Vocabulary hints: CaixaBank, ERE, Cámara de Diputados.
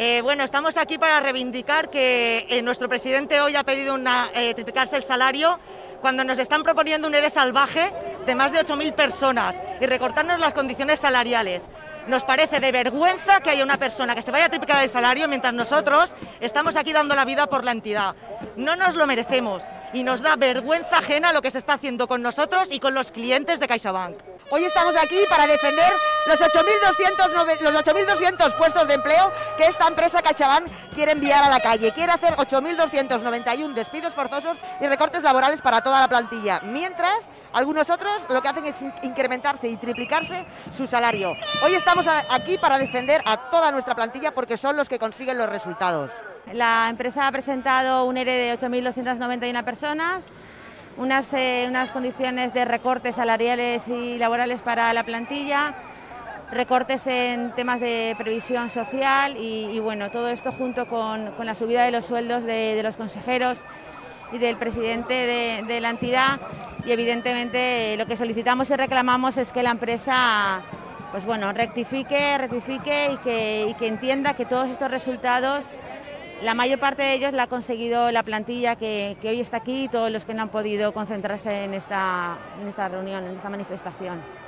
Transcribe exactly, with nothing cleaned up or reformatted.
Eh, bueno, estamos aquí para reivindicar que eh, nuestro presidente hoy ha pedido una, eh, triplicarse el salario cuando nos están proponiendo un ERE salvaje de más de ocho mil personas y recortarnos las condiciones salariales. Nos parece de vergüenza que haya una persona que se vaya a triplicar el salario mientras nosotros estamos aquí dando la vida por la entidad. No nos lo merecemos y nos da vergüenza ajena lo que se está haciendo con nosotros y con los clientes de CaixaBank. Hoy estamos aquí para defender los ocho mil doscientos puestos de empleo que esta empresa CaixaBank quiere enviar a la calle. Quiere hacer ocho mil doscientos noventa y uno despidos forzosos y recortes laborales para toda la plantilla. Mientras, algunos otros lo que hacen es incrementarse y triplicarse su salario. Hoy estamos aquí para defender a toda nuestra plantilla porque son los que consiguen los resultados. La empresa ha presentado un ERE de ocho mil doscientas noventa y una personas. Unas, eh, unas condiciones de recortes salariales y laborales para la plantilla, recortes en temas de previsión social y, y bueno, todo esto junto con, con la subida de los sueldos de, de los consejeros y del presidente de, de la entidad, y evidentemente eh, lo que solicitamos y reclamamos es que la empresa, pues bueno, rectifique, rectifique y que, y que entienda que todos estos resultados, la mayor parte de ellos la ha conseguido la plantilla que, que hoy está aquí y todos los que no han podido concentrarse en esta, en esta reunión, en esta manifestación.